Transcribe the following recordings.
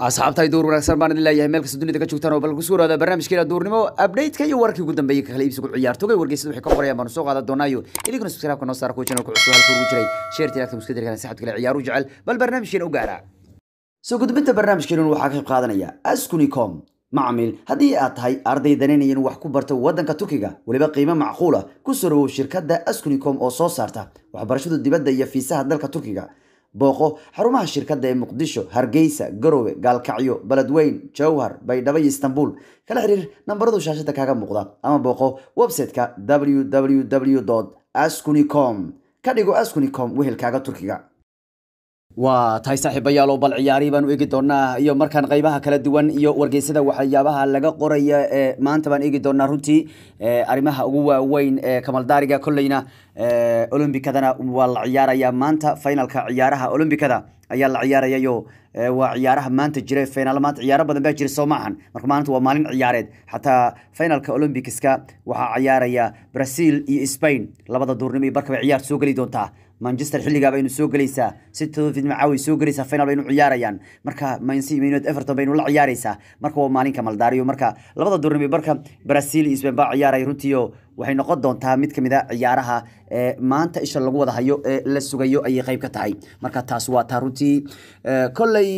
أصحاب تاي دور ونكسر بان الله يهملك سدوني دكتشو تانو بالقصور هذا برنامج كلا دور نمو أبديت كي يورك يكون تنبيك خليه يسوق عيار توقي ورقي سدوح كفر يا منسوق هذا دونايو اللي كنا سبسكرايب كنا صار كوتشنا وكعسوا هالفروجري شيرتي لك مسكدر كان سحب كلا عيار وجعل بالبرنامج شين أوجارا سو كنت بنت برنامج كلا وحكي بقاعدنا يا أسكنيكم معمل هذه أطهي أرضي دنيني وحكو برتو ودن كتوكيجا ولبا قيمة معقولة كسروا شركات دا أسكنيكم أو صارته وعبرشود الدباد دا يفيسها دل كتوكيجا بوقو حرمها الشركات داي مقدشو هرقيسة قروبة قالكعيو بلدوين جوهر بيدبي اسطنبول كلا حرير نمبردو شاشتك هكا مقدا أما بوقو وبسيتك www.askunicom كديقو askunicom وهي الكاقة تركيقة وطاي صاحبيالو بالعياريبان ويجي دورنا يو مركان غيبها كلا دوان يو ورقيسة وحيابها لغا قرية مانتبان يجي دورنا رنتي أريمها قوة وين كمال داريقة كلينا أولمبيكادنا والعيارة يا مانتا فاينالك عيارها أولمبيكادا أي العيارة يا يو وعيارها مانتا جري فاينال مانتا عيارة بدن بيجري سوماحن مركو مانتا ومالين عيارات حتى فاينالك أولمبيكسكا وحا عيارة يا برازيل إي إسبين لبدا دورنمي بركب عيار سوقلي دونتا مانشستر حلقة بينو سوقليسا 6 معاوي سوقليسا فاينال بينو عياريان مركا مانسي مينوت إفرتون بينو لا عياريسا مركو ومالين كمال داريو مركا لبدا دورنمي بركب برازيل إي إسبين با عيارة يرونتيو waxay noqon doontaa mid kamid ah ciyaaraha maanta isha lagu wada hayo ee la sugayo ay qayb ka tahay marka taas waa taruti kollay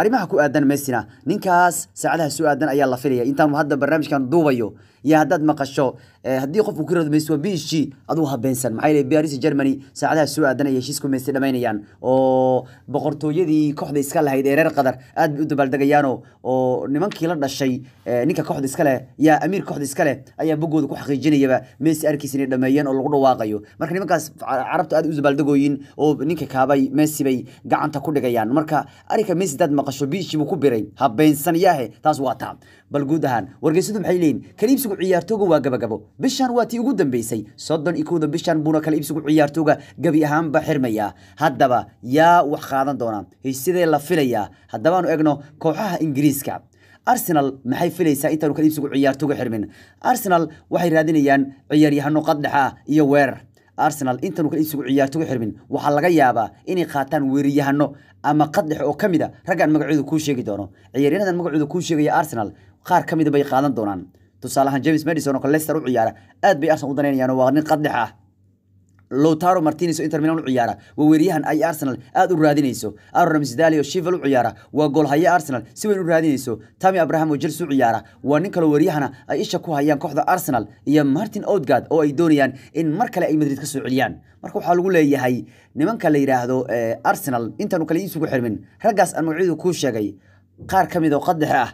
arimaha ku aadan Messina ninkaas saacadaha soo aadan ayaa la filaya intaan hadda barnaamijkan duubayo ya hadad maqasho hadii qof uu ku rado Messi waa BG aduu habeensan maxay leeyahay Paris Germany saacadaha soo aadan ay heshiisku Messi dhamaynayaan oo boqortooyadii kooxda iska lahayd eerar qadar aad u dabaaldegayaan oo nimankii la dhashay ninka kooxda iska leh ya amiir kooxda iska leh ayaa bugooda ku xaqiijinaya يبقى ميسي أركيسني دميان أو لقدو واقعيو، مركب نمكاس عربت أدو زبالدقوين أو نينك كاباي ميسي بي قاعن تكود جيان، مركب أريك ميسي داد مقشو بيش مكبرين، هبين سنياه تاس واتام، بالجودهان ورجسدهم حيلين، كليب سوق عيارتوجو واجبجبو، بشان واتي وجودن بيسي، صدن يكون بشان بونا كليب سوق عيارتوجو جبي أهم بحرمية، هدبا يا وحقاً دونا، هيسيدي لفيليا، هدبا نو إجنو كوحها إنجليز كاب. أرسنال maxay filaysaa inta uu ka iibsigu ciyaartooga xirmin Arsenal waxay raadinayaan ciyaaryahanno qadhaxa iyo weer Arsenal inta uu ka iibsigu ciyaartooga xirmin waxa laga yaabaa inay qaataan weeraryahanno ama qadhax oo kamida ragaan magacoodu ku sheegi doono ciyaaryahanada magacoodu ku sheegaya Arsenal qaar kamida bay qaadan doonaan tusaalahan James Maddison oo Leicester u ciyaara aad bay Arsenal u daneynayaan waa nin qadhaxa Lautaro Martínez oo Inter Milan u ciyaara waa weeraryahan ay Arsenal aad u raadinayso Aaron Ramsdale oo Sheffield u ciyaara waa goolhaye Arsenal si weyn u raadinayso Tammy Abraham oo Chelsea u ciyaara waa nin kale weeraryahan ay isha ku hayaan kooxda Arsenal iyo Martin Odegaard oo ay doonayaan in mar kale ay Madrid ka soo celiyaan marka waxa lagu leeyahay nimanka la yiraahdo Arsenal intaanu kale isugu xirmin ragaas aan magaciidu ku sheegay qaar kamid oo qadhax ah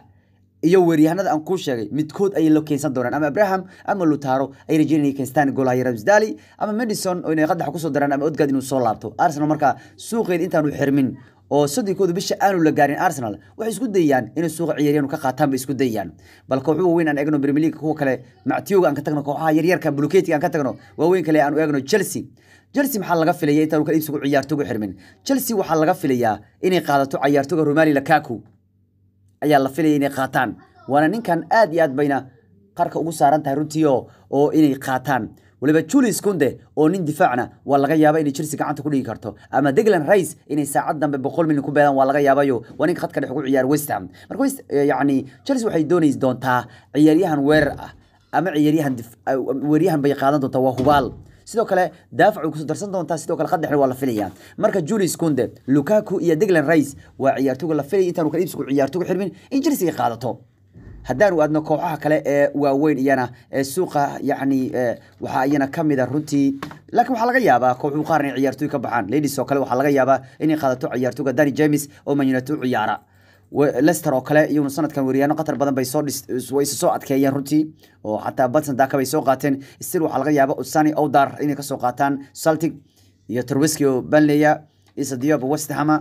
iyo weeraryahanada aan ku sheegay midkood ay la keensan doonaan ama Abraham ama Lautaro ay rajeenayaan Kenstan goolaha Ramsdale ama Maddison oo inay qadax ku soo daraan ama Odegaard inuu soo laabto Arsenal marka suuqeed intaan u xirmin oo sadikoodu bisha aanu la gaarin Arsenal waxay isku dayayaan in suuqa ciyaaryahan ka qaataan bay isku dayayaan balka wuxuu weyn aan eegno Premier League kuwa kale Matthew aan ka tagno kooxaha yaryarka Blueketti aan ka tagno waa weyn kale aan u eegno Chelsea maxaa laga filayaa intaan ka iibsigu ciyaartooga xirmin Chelsea waxa laga filayaa inay qaadato ciyaartooga Romelu Lukaku ayaa la filayay inay qaataan waana ninkan aad iyo aad bayna qarka ugu saaran tahay runtiyo oo inay qaataan waliba Julius Kondé oo nin difaacna waa laga yaabaa inay Chelsea gacanta ku dhigi karto ama Declan Rice inay saacad dambe 100 milyan ku beedan waa laga yaabayo waa nin khadka dhex ugu ciyaar West Ham marka yani Chelsea waxay doonaysaa doontaa ciyaaryahan weerar ah ama ciyaaryahan weeraryahan bay qaadan doontaa waa hubaal sidoo kale daafacu ku soo darsan doonta sidoo kale qadaxna waa la filayaan marka Julius Kondé Lukaku iyo Declan Rice waa ciyaartooyga la filayay intaan ka iibsigu ciyaartooyga xirmin in Chelsea qaadato hadaan aadno kooxaha kale ee waaweyn iyana suuqa yani waxa iyana kamid ah runtii laakiin waxa laga yaabaa kooxu qaarnay ciyaartooy ka baxaan Ladies oo kale waxa laga yaabaa inay qaadato ciyaartooyga Danny James oo Man United u ciyaara Leicester oo kale iyo sanadkan weeraryaano qatar badan bay soo adkeeyeen runtii oo hatta Barce da ka bay soo qaateen isir waxa laga yaabaa Usani Odar inay ka soo qaataan Celtic iyo Trubisky oo Burnley isa Diop West Ham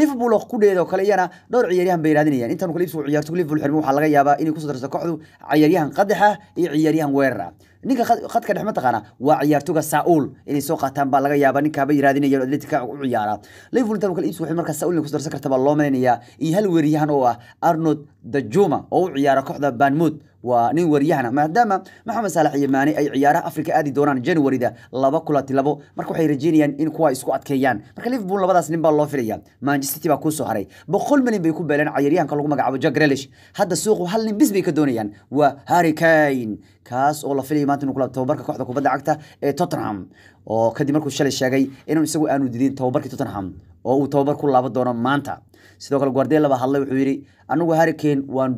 Liverpool oo ku dheedo kale yana dhowr ciyaaryahan bay raadinayaan intaan kale iibsigu ciyaartooy Liverpool xirmo waxa laga yaabaa inay ku soo darsato kooxdu ciyaaryahan qadaxa iyo ciyaaryahan weerara ninka khadka dhex ma taqaana waa ciyaartooga Saul inay soo qaataan baa laga yaabaa ninka bay raadinayaan Atletico u ciyaara Liverpool tan kale iibsigu waxay markaa Saul ku soo darsan kartaa loo maleynaya in hal weeraryahan oo ah Arnold Dajuma oo ciyaara kooxda Bournemouth waa nin weeraryahan maadaama Maxamed Salah iyo Maane ay ciyaaraha Afrika aadi doonaan January-da 2022 marka waxay rajeynayaan in kuwa isku adkeeyaan marka Liverpool labadaas nin baa loo filayaa مانشستر سيتي باكوسو هري بقول من بيكون بلان عيريان كلو مقعب جاكريليش هذا السوق وحل نبز بيكدونيان وهاري كين كاس والله فيلي مانتن وكلا توبرك كوحده كوبدا عقته توتنهام او كدي مركو شلي شاغي انو اسغو انو ديدين توبرك توتنهام او توبرك لابا دونا مانتا sidoo kale Guardiola ba hadlay wuxuu yiri anigu Harry Kane waan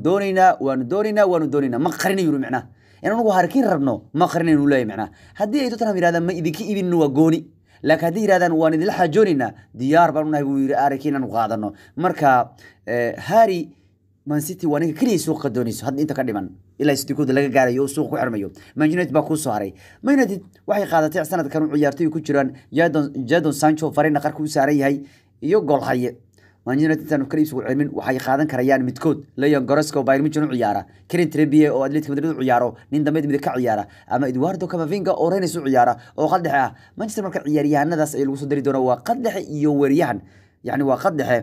doonina ma qarina yiri macna inaanu Harry Kane rabno ma qarina inuu leeyahay macna hadii ay Tottenham yiraahdaan ma idinka iibinno waa gooni laakiin hadii yiraahdaan waan idin la xajoonina diyaar baan nahay buu yiri Harry Kane aanu qaadano marka Harry Man City waan inay kaliya suuqa doonayso had inta ka dhiman ila istigood laga gaarayo suuq ku xirmayo Man United ba ku soo haray Man United waxay qaadatay sanadkan ciyaartoy ku jiraan Jadon Sancho farina qarka u saaray yahay iyo gool haye Man United tan Philips wulmin waxay qaadan karayaan midkood Leandro Gorsko Bayern Munich ciyaara Kieran Trippier oo Atletico Madrid ciyaaro nin dambeed mid ka ciyaara ama Eduardo Camavinga oo Rennes ciyaara oo qadhex ah Manchester marka ciyaaryahanadaas ay lagu soo dari doonaa waa qadhex iyo weeryahan yani waa qadhex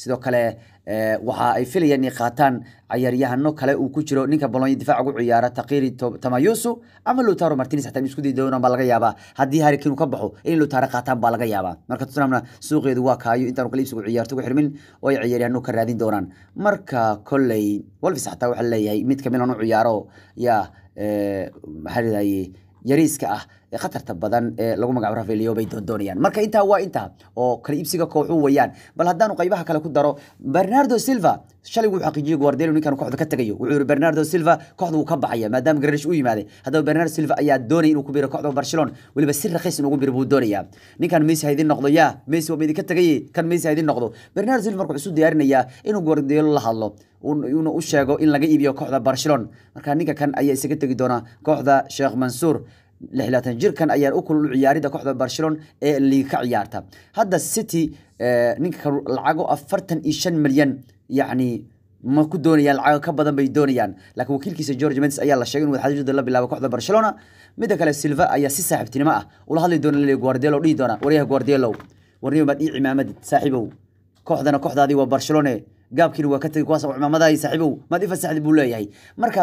sidoo kale waxa ay filayeen qaataan ciyaaryahanno kale uu ku jiro ninka Bologna difaac ugu ciyaara taqiri Tamayusu ama Lautaro Martínez hatta isku diidoona baa laga yaaba hadii Harry Kane ka baxo in Lautaro qaataan baa laga yaaba marka Tottenhamna suuqeedu waa kaayo intaan Philips ugu ciyaarto ugu xirmin oo ay ciyaaryahanno ka raadin doonaan marka kolley Wolves hatta waxa leeyahay mid kamid ah ciyaaro ya Harry yariiska ah khatarta badan ee lagu magacaabo Rafael bay doonayaan marka inta waa inta oo kala iibsiga kooxu wayaan bal hadaan qaybaha kale ku daro Bernardo Silva shalay uu xaqiijiyo Guardiola ninkan kooxda ka tagayo wuxuu Bernardo Silva kooxda uu ka baxaya maadaama Grealish uu yimaaday haddaba Bernardo Silva ayaa doonay inuu ku biiro kooxda Barcelona waliba si raqiis inuu biiro buu doonaya ninkan Messi haydin noqdo ya Messi oo mid ka tagay kan Messi haydin noqdo Bernardo Silva markuu soo diyaarinaya inuu Guardiola la hadlo uu sheego in laga iibiyo kooxda Barcelona marka ninka kan ayaa isaga tagi doona kooxda Sheikh Mansour لحلاتن جير كان ايار اوكل العياري دا كوحدة برشلون اللي كعيارتها هذا السيتي نينك العاقو افرتن ايشان مليان يعني ما كدونيان العاقو كبادن بيدونيان لكن وكيل كيس جورج ماديس ايار لا شاقين وحاجة جدا الله بلاو كوحدة برشلونة ميدا كالا سيلفا ايار سي ساحب تنماء ولا هالي دون اللي غوارديولو لي دونا وريها غوارديولو وريها بعد اي عمامد ساحبو كوحدنا كوحدة هذه وبرشلونة gaabkiin waa ka tagay kuwaas oo cimaamada ay saaxiibow maad ifa saaxiib buu leeyahay marka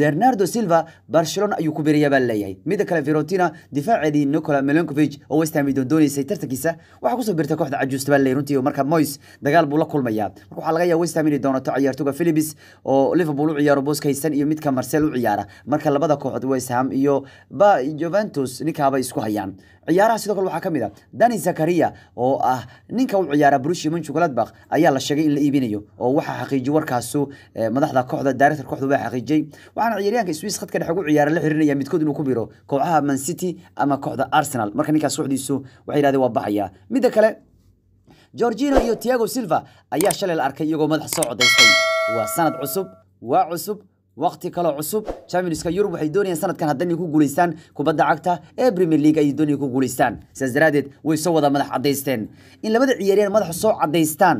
Bernardo Silva Barcelona ayuu ku biiraya baa leeyahay mid kale Fiorentina difaaciidi Nikola Milenkovic oo West Ham doonaysay tartankiisa waxa ku soo biirtay kooxda cajuusta baa leeyahay marka Moyes dagaal buu la kulmayaa waxa laga yaabaa West Ham inay doonato ciyaartoyga Philips oo Liverpool u ciyaaro booskaysan iyo midka Marcel u ciyaara marka labada kooxood West Ham iyo Juventus ninkaaba isku hayaan ciyaaraha sidoo kale waxa kamid ah Dani Zakaria oo ah ninka u ciyaara Borussia Mönchengladbach ayaa la sheegay in la iibinayo oo waxa xaqiijiyo warkaasu madaxda kooxda director kooxdu waa xaqiijay waxaan ciyaaryahanka Swiss qadka dhaxugu ciyaar la xirinaya midkood inuu ku biiro kooxaha Man City ama kooxda Arsenal marka ninka suuxdiisu waxa yiraahday waa baxaya mid kale Jorginho iyo Tiago Silva ayaa shalay arkay iyagoo madax soo codaystay waa sanad cusub waqti kala cusub Champions League Europe waxay doonayaan sanadkan haddii ku guuleystaan kubadda cagta ee Premier League ay doonayaan ku guuleystaan saasdaraadeed way soo wada madax cadeysteen in labada ciyaaryahan madax soo cadeystaan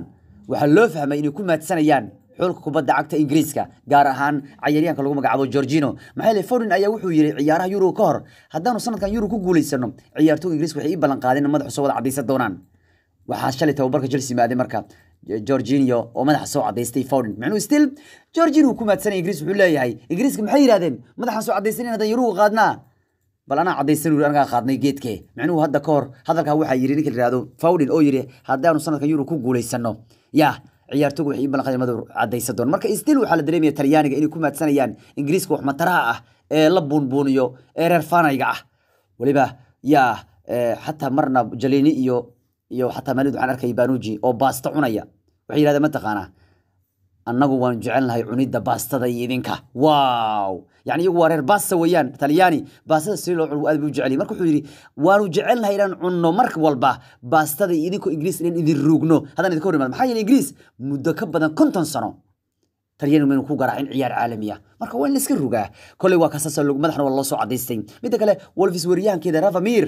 waxa loo fahmay inay ku maadsanayaan xulka kubadda cagta Ingiriiska gaar ahaan ciyaaryahanka lagu magacaabo Jorginho maxay le Forden ayaa wuxuu yiri ciyaaraha Euro ka hor haddaanu sanadkan Euro ku guuleysano ciyaartoyga Ingiriiska waxay balan qaadeen madax soo wada cadeysan doonaan waxa shalay tababarka Chelsea maade marka Jorginho oo madax soo cadeystay Forden macnuu still Jorginho ku maadsan Ingiriis wuxuu leeyahay Ingiriiska maxay yiraahdeen madaxan soo cadeysanayna hada Euro qaadna bal ana cadeysan uu anaga qaadnay geedkee macnuu hadda ka hor hadalka waxa yiri ninka yiraahdo Forden oo yiri haddaanu sanadka Euro ku guuleysano ya ciyaartoygu waxay balan qaadeen madax cadeysan doon marka still waxa la dareemay Talyaaniga inay ku maadsanayaan Ingiriiska wax mataraha ah ee la buunbuuniyo ee reer faanayga ah waliba ya hatta marna Jalini iyo hatta maalid waxaan arkay Banuji oo baasta cunaya waxay yiraahdaa ma taqaana annagu waan jecelnahay cunida baastada idinka waaw yani iyagu wareer baasta weeyaan Talyaani baastada si loo cuno aad buu jeceli marka wuxuu yiri waan jecelnahay inaan cunno marka walba baastada idinku Ingiriis idin ruugno hadan idin ka horimaad maxay in Ingiriis muddo ka badan 50 sano Talyaani meen ku garaacin ciyaar caalami ah marka waan la iska rugaa kolay waa kaasas lagu madaxna wala soo cadeystay mid kale Wolves wariyahankeeda Rafael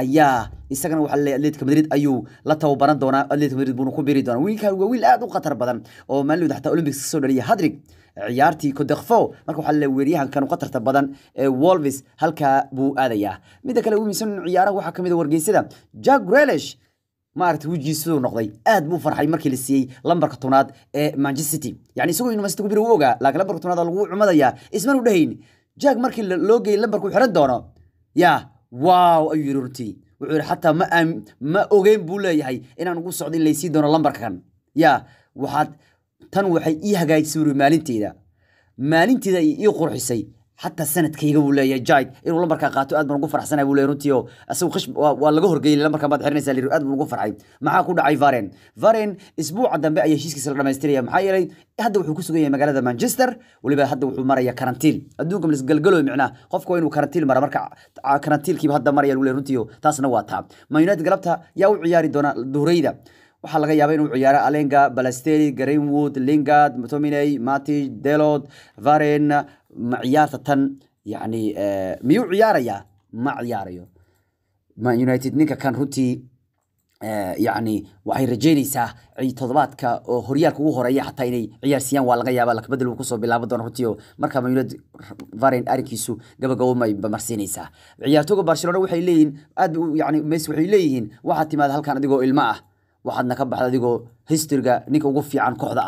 ayaa isagana waxa la Atletico Madrid ayuu la tababaran doona Atletico Madrid buu ku biiri doona wiilka waa wiil aad u qatar badan oo maalmood hata Olympics soo dhaliya Hadrig ciyaartii ku deqfo marka waxa la wariyahankan qatarta badan ee Wolves halka buu aadayaa mid kale uu miisan ciyaaraha waxa kamid wargeysada Jack Grealish مارت وجي سو نقضي اد مو فرحي مركي لسي لمبر كتوناد مانشستر سيتي يعني سوي انه مستقبل ووغا لكن لمبر كتوناد لو عمديا اسمان ودهين جاك مركي لوغي لمبر كو خرد دونا يا واو اي رورتي وعور حتى ما اوغين بو لهي ان ان ugu socdin leysi doona لمبر كان يا waxaad tan waxay ii hagaajisay maalinteeda ii qurxisay hatta sanadkayga buu leeyahay Jade inuu lambarka qaato aad baan ugu faraxsanahay buu leeyahay runtii oo asagu qishb waa laga horgeeyay lambarka baad xirnaysaa leeyahay aad baan ugu farxay maxaa ku dhacay Forden isbuuca dambe ayay heshiiskiisa la dhameystiraya maxaa yeelay hadda wuxuu ku sugan yahay magaalada Manchester waliba hadda wuxuu maraya karantiin adduunka la isgalgalo micnaa qofku inuu karantiin mara marka karantiilkiiba hadda maraya buu leeyahay runtii oo taasna waa taa Man United galabta yaa u ciyaari doona duhurayda waxa laga yaabay inuu ciyaaro Alenga, Balasteri, Greenwood, Lingard, Mutominay, Matic, Delod, Forden معيارة تن يعني ميو عيارة يا معيارة ما يونايتد نيكا كان روتي يعني وحي رجيني سا عي تضبات كا هوريالك وهوريا حتى إني عيار سيان والغايا بالك بدل وكسو بلابدون روتيو مركا ما يولد Forden أريكيسو قبل قوما بمرسيني سا عيار توقع برشلونة وحي ليهن يعني ميس وحي ليهن واحد تماد هل كان أديقو إلماء واحد نكب حد أديقو هسترقا نيكا وقفي عن كوحدة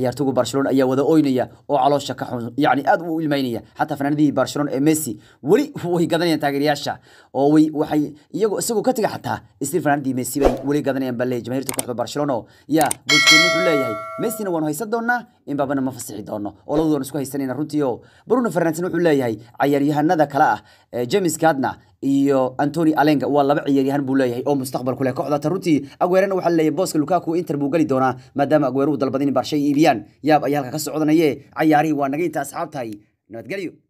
ciyaartoyga Barcelona ayaa wada oynaya oo caloosha ka xun yani aad u ilmaynaya hatta fanaanadii Barcelona ee Messi wali way gadanayaan taageerayaasha oo waxay iyagu isagu ka tagay hatta isir fanaanadii Messi bay wali gadanayaan balay jamaahirta kooxda Barcelona ya bulshadu u leeyahay Messi na waan haysan doonaa in baabana ma fasixi doono oo labadoona isku haysanayna runtii oo Bruno Fernandes wuxuu leeyahay ciyaaryahanada kale ah James Gardner iyo Anthony Alenga waa laba ciyaaryahan buu leeyahay oo mustaqbal ku leh kooxda Taruti Aguero waxa leeyahay booska Lukaku Inter buu gali doonaa maadaama Aguero dalbadin Barce iibiyaan yaab ay halka ka socdanayay ciyaarihi waa naga inta asxaabtahay nabad galiyo